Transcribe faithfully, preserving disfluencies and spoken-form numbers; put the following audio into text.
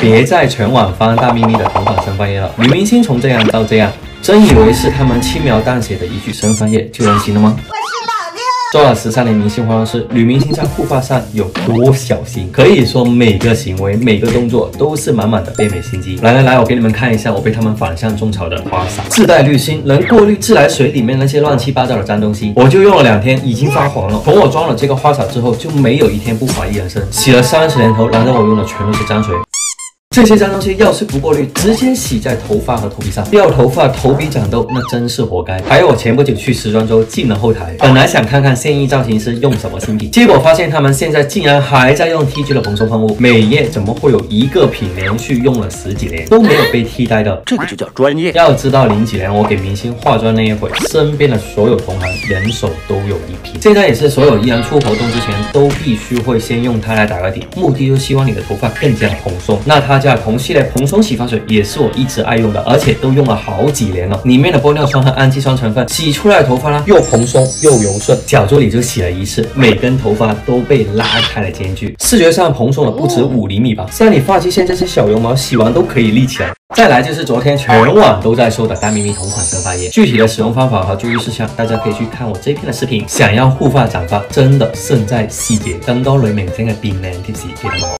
别再全网放大幂幂的头发生番叶了。女明星从这样到这样，真以为是他们轻描淡写的一句生番叶就能行了吗？ 做了十三年明星化妆师，女明星在护发上有多小心？可以说每个行为、每个动作都是满满的变美心机。来来来，我给你们看一下我被他们反向种草的花洒，自带滤芯，能过滤自来水里面那些乱七八糟的脏东西。我就用了两天，已经发黄了。从我装了这个花洒之后，就没有一天不怀疑人生。洗了三十年头，难道我用的全都是脏水？ 这些脏东西要是不过滤，直接洗在头发和头皮上，掉头发、头皮长痘，那真是活该。还有我前不久去时装周进了后台，本来想看看现役造型师用什么新品，结果发现他们现在竟然还在用 T G 的蓬松喷雾。美业怎么会有一个品连续用了十几年都没有被替代的？这个就叫专业。要知道零几年我给明星化妆那一会，身边的所有同行人手都有一瓶。现在也是所有艺人出活动之前都必须会先用它来打个底，目的就希望你的头发更加蓬松。那它就。 同系列蓬松洗发水也是我一直爱用的，而且都用了好几年了。里面的玻尿酸和氨基酸成分，洗出来的头发呢又蓬松又柔顺。小助理就洗了一次，每根头发都被拉开了间距，视觉上蓬松了不止五厘米吧。像你发际线这些小绒毛，洗完都可以立起来。 再来就是昨天全网都在说的大幂幂同款生发液，具体的使用方法和注意事项，大家可以去看我这篇的视频。想要护发长发，真的胜在细节。更多类明星嘅變靚貼士，記得我。